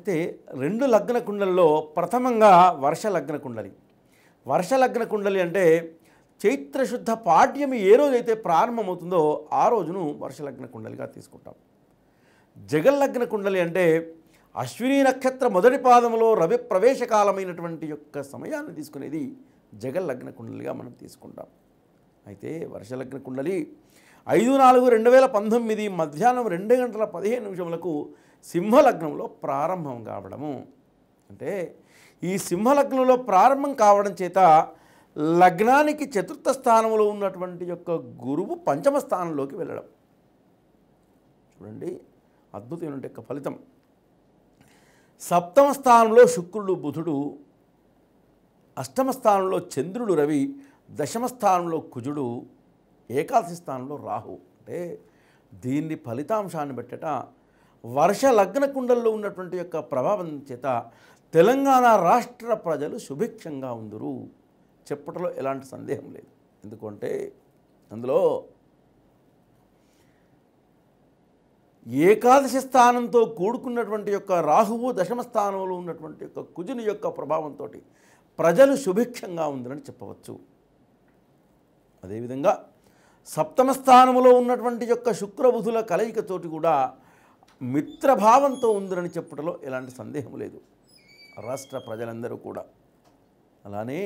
అయితే రెండు లగ్న కుండలలో ప్రథమంగా వర్ష లగ్న కుండలి. వర్ష లగ్న కుండలి అంటే చైత్రశుద్ధ పాఠ్యమి ఏ రోజైతే ప్రారంభమవుతుందో ఆ రోజును వర్షలగ్న కుండలిగా తీసుకుంటాం. జగల్లగ్న కుండలి అంటే అశ్విని నక్షత్ర మొదటి పాదంలో రవి ప్రవేశకాలమైనటువంటి యొక్క సమయాన్ని తీసుకునేది జగల్లగ్న కుండలిగా మనం తీసుకుంటాం. అయితే వర్షలగ్న కుండలి 5/4/2019 మధ్యాహ్నం 2:15 సింహలగ్నంలో ప్రారంభం కావడము అంటే ఈ సింహలగ్నంలో ప్రారంభం కావడం చేత లగ్నానికి చతుర్థ స్థానంలో ఉన్నటువంటి యొక్క గురువు పంచమ స్థానంలోకి వెళ్ళడం చూడండి అద్భుతమైన యొక్క ఫలితం. సప్తమ స్థానంలో శుక్రుడు బుధుడు, అష్టమ స్థానంలో చంద్రుడు రవి, దశమ స్థానంలో కుజుడు, ఏకాదశి స్థానంలో రాహు. అంటే దీన్ని ఫలితాంశాన్ని బట్టట వర్ష లగ్న కుండల్లో ఉన్నటువంటి యొక్క ప్రభావం చేత తెలంగాణ రాష్ట్ర ప్రజలు సుభిక్షంగా ఉందరు చెప్పటంలో ఎలాంటి సందేహం లేదు. ఎందుకంటే అందులో ఏకాదశి స్థానంతో కూడుకున్నటువంటి యొక్క రాహువు, దశమ స్థానంలో ఉన్నటువంటి యొక్క కుజుని యొక్క ప్రభావంతో ప్రజలు సుభిక్షంగా ఉందని చెప్పవచ్చు. అదేవిధంగా సప్తమ స్థానంలో ఉన్నటువంటి యొక్క శుక్రబుధుల కలయికతోటి కూడా మిత్రభావంతో ఉందని చెప్పటంలో ఎలాంటి సందేహం లేదు రాష్ట్ర ప్రజలందరూ కూడా. అలానే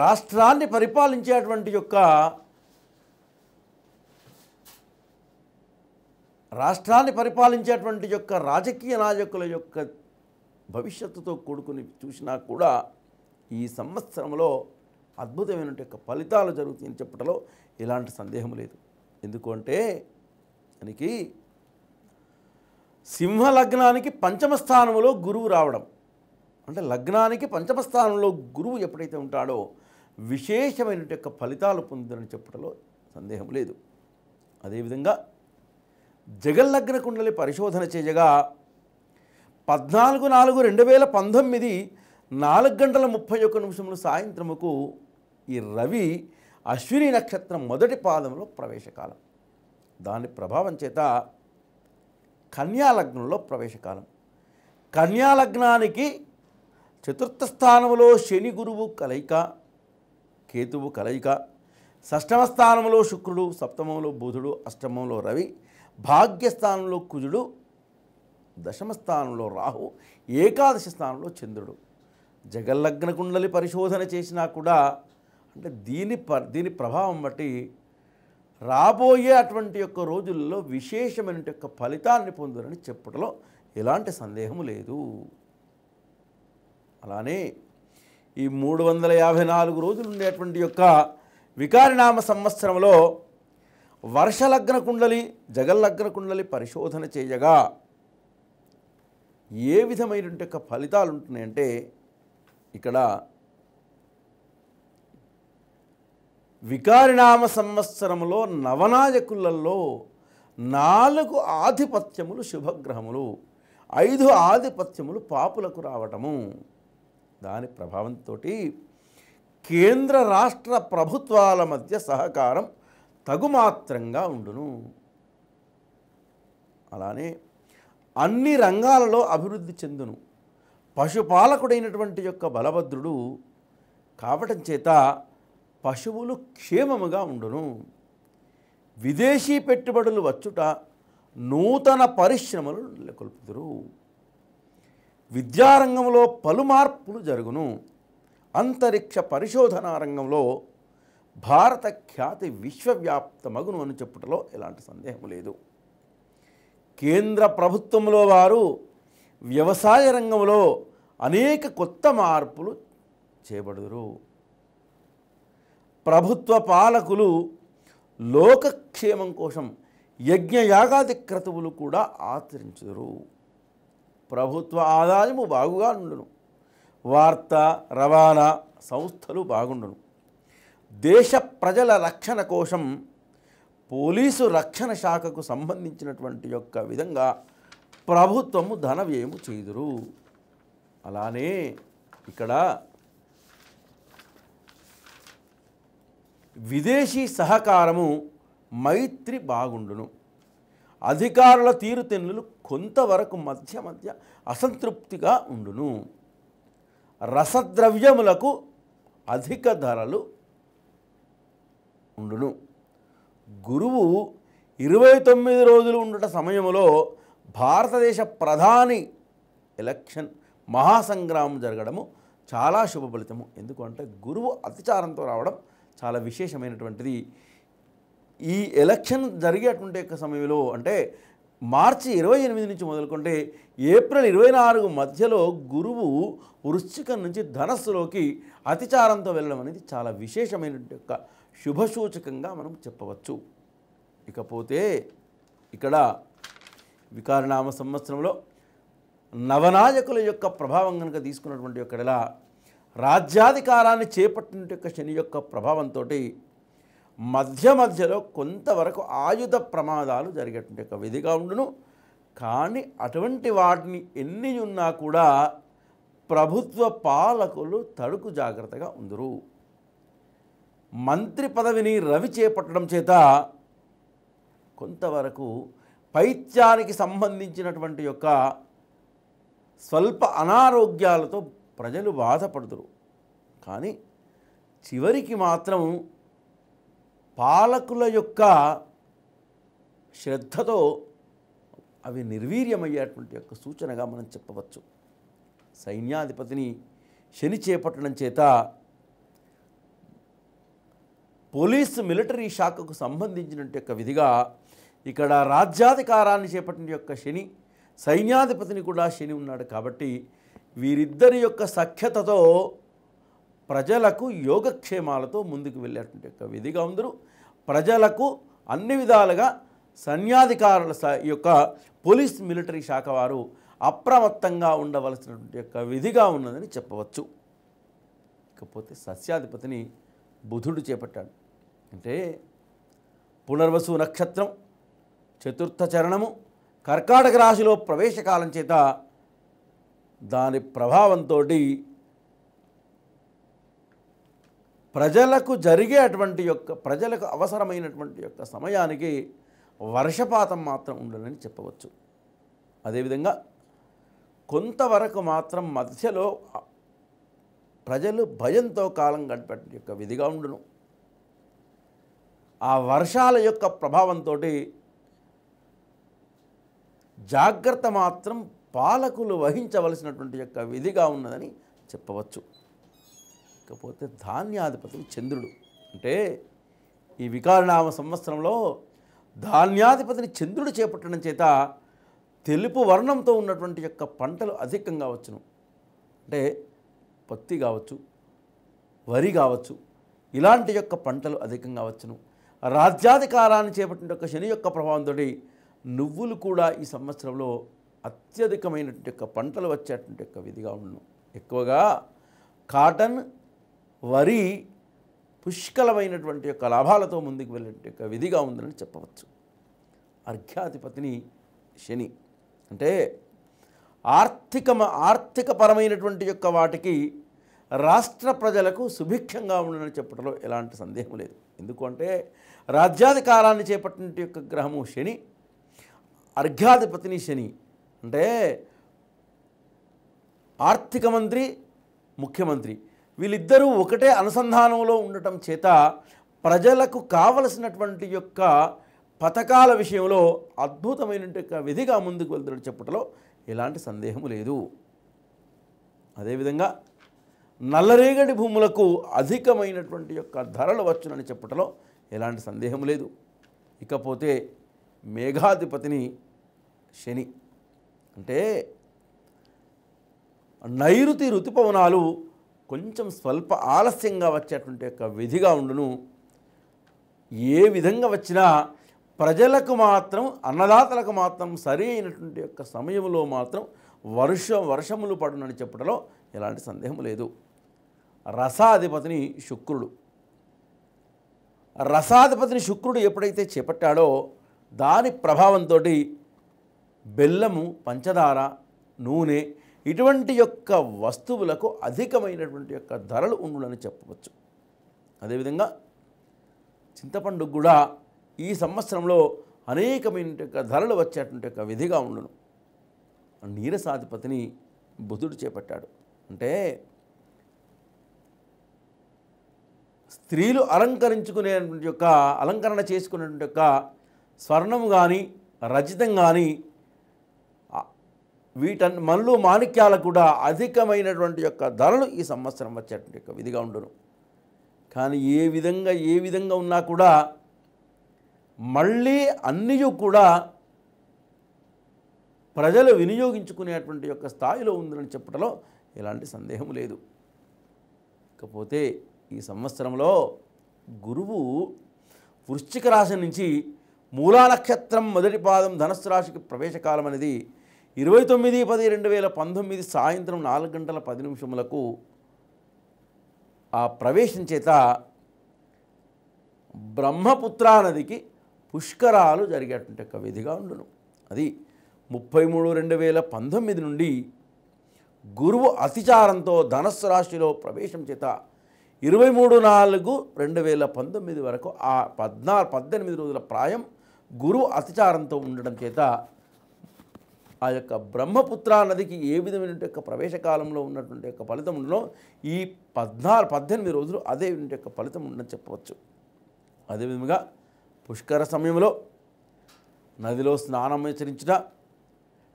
రాష్ట్రాన్ని పరిపాలించేటువంటి యొక్క రాజకీయ నాయకుల యొక్క భవిష్యత్తుతో కూడుకుని చూసినా కూడా ఈ సంవత్సరంలో అద్భుతమైన యొక్క ఫలితాలు జరుగుతాయని చెప్పడంలో ఎలాంటి సందేహం లేదు. ఎందుకంటే దానికి సింహలగ్నానికి పంచమ స్థానంలో గురువు రావడం అంటే లగ్నానికి పంచమ స్థానంలో గురువు ఎప్పుడైతే ఉంటాడో విశేషమైన యొక్క ఫలితాలు పొందుతారని చెప్పడంలో సందేహం లేదు. అదేవిధంగా జగల్లగ్న కుండలి పరిశోధన చేయగా 14/4/2019 4:31 సాయంత్రముకు ఈ రవి అశ్విని నక్షత్రం మొదటి పాదంలో ప్రవేశకాలం, దాని ప్రభావం చేత కన్యాలగ్నంలో ప్రవేశకాలం. కన్యాలగ్నానికి చతుర్థ స్థానంలో శని గురువు కలయిక, కేతువు కలయిక, షష్టమ స్థానంలో శుక్రుడు, సప్తమంలో బుధుడు, అష్టమంలో రవి, భాగ్యస్థానంలో కుజుడు, దశమ స్థానంలో రాహు, ఏకాదశి స్థానంలో చంద్రుడు. జగల్లగ్న కుండలి పరిశోధన చేసినా కూడా అంటే దీని ప్రభావం బట్టి రాబోయే అటువంటి యొక్క రోజుల్లో విశేషమైన యొక్క ఫలితాన్ని పొందునని చెప్పడంలో ఎలాంటి సందేహము లేదు. అలానే ఈ 354 రోజులు ఉండేటువంటి యొక్క వికారినామ సంవత్సరంలో వర్షలగ్న కుండలి, జగల్లగ్న కుండలి పరిశోధన చేయగా ఏ విధమైనటువంటి యొక్క ఫలితాలు ఉంటున్నాయంటే ఇక్కడ వికారినామ సంవత్సరంలో నవనాయకులలో 4 ఆధిపత్యములు శుభగ్రహములు, 5 ఆధిపత్యములు పాపులకు రావటము, దాని ప్రభావంతో కేంద్ర రాష్ట్ర ప్రభుత్వాల మధ్య సహకారం తగుమాత్రంగా ఉండును. అలానే అన్ని రంగాలలో అభివృద్ధి చెందును. పశుపాలకుడైనటువంటి యొక్క బలభద్రుడు కావటం చేత పశువులు క్షేమముగా ఉండును. విదేశీ పెట్టుబడులు వచ్చుట, నూతన పరిశ్రమలు నెలకొల్పుదురు. విద్యారంగంలో పలు మార్పులు జరుగును. అంతరిక్ష పరిశోధన రంగంలో భారత ఖ్యాతి విశ్వవ్యాప్తమగును అని చెప్పటంలో ఎలాంటి సందేహం లేదు. కేంద్ర ప్రభుత్వంలో వారు వ్యవసాయ రంగంలో అనేక కొత్త మార్పులు చేయబడుదురు. ప్రభుత్వ పాలకులు లోకక్షేమం కోసం యజ్ఞయాగాది క్రతువులు కూడా ఆచరించుదురు. ప్రభుత్వ ఆదాయము బాగుగా ఉండును. వార్త రవాణా సంస్థలు బాగుండును. దేశ ప్రజల రక్షణ కోసం పోలీసు రక్షణ శాఖకు సంబంధించినటువంటి యొక్క విధంగా ప్రభుత్వము ధన వ్యయము చేయుదురు. అలానే ఇక్కడ విదేశీ సహకారము, మైత్రి బాగుండును. అధికారుల తీరుతెన్నులు కొంతవరకు మధ్య అసంతృప్తిగా ఉండును. రసద్రవ్యములకు అధిక ధరలు ఉండును. గురువు 29 రోజులు ఉండట సమయంలో భారతదేశ ప్రధాని ఎలక్షన్ మహాసంగ్రామం జరగడము చాలా శుభ ఫలితము. ఎందుకంటే గురువు అతిచారంతో రావడం చాలా విశేషమైనటువంటిది. ఈ ఎలక్షన్ జరిగేటువంటి యొక్క సమయంలో అంటే మార్చి 28 నుంచి మొదలుకుంటే ఏప్రిల్ 24 మధ్యలో గురువు వృశ్చికం నుంచి ధనస్సులోకి అతిచారంతో వెళ్ళడం అనేది చాలా విశేషమైనటువంటి యొక్క శుభసూచకంగా మనం చెప్పవచ్చు. ఇకపోతే ఇక్కడ వికారనామ సంవత్సరంలో నవనాయకుల యొక్క ప్రభావం కనుక తీసుకున్నటువంటి యొక్కడలా రాజ్యాధికారాన్ని చేపట్టిన యొక్క శని యొక్క ప్రభావంతో మధ్యలో కొంతవరకు ఆయుధ ప్రమాదాలు జరిగేటువంటి యొక్క విధిగా ఉండును. కానీ అటువంటి వాటిని ఎన్ని ఉన్నా కూడా ప్రభుత్వ పాలకులు తడుకు జాగ్రత్తగా ఉందరు. మంత్రి పదవిని రవి చేపట్టడం చేత కొంతవరకు పైత్యానికి సంబంధించినటువంటి యొక్క స్వల్ప అనారోగ్యాలతో ప్రజలు బాధపడుతురు. కానీ చివరికి మాత్రం పాలకుల యొక్క శ్రద్ధతో అవి నిర్వీర్యమయ్యేటువంటి యొక్క సూచనగా మనం చెప్పవచ్చు. సైన్యాధిపతిని శని చేపట్టడం చేత పోలీసు మిలిటరీ శాఖకు సంబంధించినటువంటి యొక్క విధిగా ఇక్కడ రాజ్యాధికారాన్ని చేపట్టిన యొక్క శని సైన్యాధిపతిని కూడా శని ఉన్నాడు. కాబట్టి వీరిద్దరి యొక్క సఖ్యతతో ప్రజలకు యోగక్షేమాలతో ముందుకు వెళ్ళేటువంటి యొక్క విధిగా ఉందరు. ప్రజలకు అన్ని విధాలుగా సైన్యాధికారుల యొక్క పోలీస్ మిలిటరీ శాఖ వారు అప్రమత్తంగా ఉండవలసినటువంటి యొక్క విధిగా ఉన్నదని చెప్పవచ్చు. ఇకపోతే సస్యాధిపతిని బుధుడు చేపట్టాడు. అంటే పునర్వసు నక్షత్రం చతుర్థ చరణము కర్కాటక రాశిలో ప్రవేశకాలం చేత దాని ప్రభావంతో ప్రజలకు జరిగేటువంటి యొక్క ప్రజలకు అవసరమైనటువంటి యొక్క సమయానికి వర్షపాతం మాత్రం ఉండదని చెప్పవచ్చు. అదేవిధంగా కొంతవరకు మాత్రం మధ్యలో ప్రజలు భయంతో కాలం గడిపేట యొక్క విధిగా ఉండును. ఆ వర్షాల యొక్క ప్రభావంతో జాగ్రత్త మాత్రం పాలకులు వహించవలసినటువంటి యొక్క విధిగా ఉన్నదని చెప్పవచ్చు. ఇకపోతే ధాన్యాధిపతి చంద్రుడు. అంటే ఈ వికారనామ సంవత్సరంలో ధాన్యాధిపతిని చంద్రుడు చేపట్టడం చేత తెలుపు వర్ణంతో ఉన్నటువంటి యొక్క పంటలు అధికంగా వచ్చును. అంటే పత్తి కావచ్చు, వరి కావచ్చు, ఇలాంటి యొక్క పంటలు అధికంగా వచ్చును. రాజ్యాధికారాన్ని చేపట్టిన యొక్క శని యొక్క ప్రభావంతో నువ్వులు కూడా ఈ సంవత్సరంలో అత్యధికమైనటువంటి యొక్క పంటలు వచ్చేటువంటి యొక్క విధిగా ఉండును. ఎక్కువగా కాటన్, వరి పుష్కలమైనటువంటి యొక్క లాభాలతో ముందుకు వెళ్ళేటువంటి యొక్క విధిగా ఉందని చెప్పవచ్చు. అర్ఘ్యాధిపతిని శని. అంటే ఆర్థికపరమైనటువంటి యొక్క వాటికి రాష్ట్ర ప్రజలకు సుభిక్షంగా ఉండని చెప్పడంలో ఎలాంటి సందేహం లేదు. ఎందుకంటే రాజ్యాధికారాన్ని చేపట్టిన యొక్క గ్రహము శని, అర్ఘ్యాధిపతిని శని. అంటే ఆర్థిక మంత్రి, ముఖ్యమంత్రి వీళ్ళిద్దరూ ఒకటే అనుసంధానంలో ఉండటం చేత ప్రజలకు కావలసినటువంటి యొక్క పథకాల విషయంలో అద్భుతమైన విధిగా ముందుకు వెళ్తున్న చెప్పటంలో ఎలాంటి సందేహము లేదు. అదేవిధంగా నల్లరేగడి భూములకు అధికమైనటువంటి యొక్క ధరలు వచ్చునని చెప్పటంలో ఎలాంటి సందేహం లేదు. ఇకపోతే మేఘాధిపతిని శని. అంటే నైరుతి ఋతుపవనాలు కొంచెం స్వల్ప ఆలస్యంగా వచ్చేటువంటి యొక్క విధిగా ఉండును. ఏ విధంగా వచ్చినా ప్రజలకు మాత్రం అన్నదాతలకు మాత్రం సరి అయినటువంటి యొక్క సమయంలో మాత్రం వర్షములు పడునని చెప్పడంలో ఎలాంటి సందేహం లేదు. రసాధిపతిని శుక్రుడు. రసాధిపతిని శుక్రుడు ఎప్పుడైతే చేపట్టాడో దాని ప్రభావంతో బెల్లము, పంచదార, నూనె ఇటువంటి యొక్క వస్తువులకు అధికమైనటువంటి యొక్క ధరలు ఉండునని చెప్పవచ్చు. అదేవిధంగా చింతపండుకు కూడా ఈ సంవత్సరంలో అనేకమైన ధరలు వచ్చేటువంటి యొక్క విధిగా ఉండను. నీరసాధిపతిని బుధుడు చేపట్టాడు. అంటే స్త్రీలు అలంకరించుకునేటువంటి యొక్క అలంకరణ చేసుకునేటువంటి యొక్క స్వర్ణం కానీ రజితం కానీ వీటన్ని మనులు మాణిక్యాలకు కూడా అధికమైనటువంటి యొక్క ధరలు ఈ సంవత్సరం వచ్చేటువంటి యొక్క విధిగా ఉండను. కానీ ఏ విధంగా ఉన్నా కూడా మళ్ళీ అన్నీ కూడా ప్రజలు వినియోగించుకునేటువంటి యొక్క స్థాయిలో ఉందని చెప్పడంలో ఎలాంటి సందేహం లేదు. ఇకపోతే ఈ సంవత్సరంలో గురువు వృశ్చిక రాశి నుంచి మూలా నక్షత్రం మొదటి పాదం ధనుస్సు రాశికి ప్రవేశకాలం అనేది 29/10/2019 సాయంత్రం 4:10 ఆ ప్రవేశం చేత బ్రహ్మపుత్రా నదికి పుష్కరాలు జరిగేటువంటి ఒక విధిగా ఉండును. అది 33/2019 నుండి గురువు అతిచారంతో ధనుస్సు రాశిలో ప్రవేశం చేత 23/4/2019 వరకు ఆ 18 రోజుల ప్రాయం గురువు అతిచారంతో ఉండడం చేత ఆ యొక్క బ్రహ్మపుత్రా నదికి ఏ విధమైన యొక్క ప్రవేశకాలంలో ఉన్నటువంటి యొక్క ఫలితం ఉండడం ఈ 18 రోజులు అదే యొక్క ఫలితం ఉండని చెప్పవచ్చు. అదేవిధంగా పుష్కర సమయంలో నదిలో స్నానం ఆచరించిన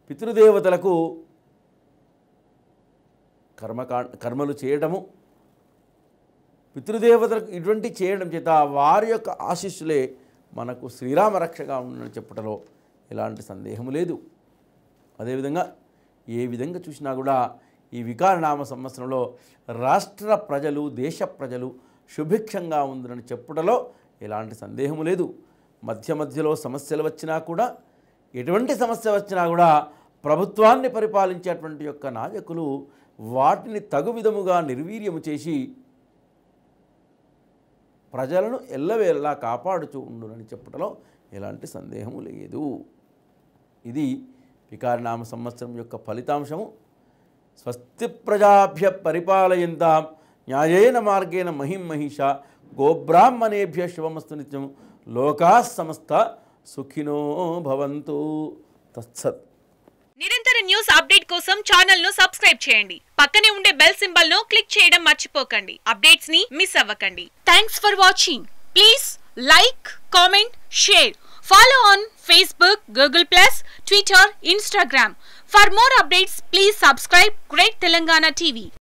పితృదేవతలకు కర్మలు చేయడము పితృదేవతలకు ఇటువంటి చేయడం చేత వారి యొక్క ఆశీస్సులే మనకు శ్రీరామ రక్షగా ఉండని చెప్పటంలో ఎలాంటి సందేహం లేదు. అదేవిధంగా చూసినా కూడా ఈ వికారనామ సంవత్సరంలో రాష్ట్ర ప్రజలు దేశ ప్రజలు శుభిక్షంగా ఉందని చెప్పటంలో ఎలాంటి సందేహం లేదు. మధ్యలో సమస్యలు వచ్చినా కూడా ఎటువంటి సమస్య వచ్చినా కూడా ప్రభుత్వాన్ని పరిపాలించేటువంటి యొక్క నాయకులు వాటిని తగు విధముగా నిర్వీర్యము చేసి ప్రజలను ఎల్లవేళలా కాపాడుతూ ఉండునని చెప్పడంలో ఎలాంటి సందేహము లేదు. ఇది వికారనామ సంవత్సరం యొక్క ఫలితాంశము. స్వస్తి ప్రజాభ్య పరిపాలయంతాం న్యాయేన మార్గేణ మహిం మహిష గోబ్రాహ్మణేభ్య శుభమస్తు నిత్యం లోకా సమస్త సుఖినో భవంతు తత్సత్. నిరంతర న్యూస్ అప్డేట్ కోసం ఛానల్ ను సబ్స్క్రైబ్ చేయండి. పక్కనే ఉండే బెల్ సింబల్ ను క్లిక్ చేయడం మర్చిపోకండి. అప్డేట్స్ ని మిస్ అవ్వకండి. Thanks for watching. Please like, comment, share. Follow on Facebook, Google+, Twitter, Instagram. For more updates, please subscribe Great Telangana TV.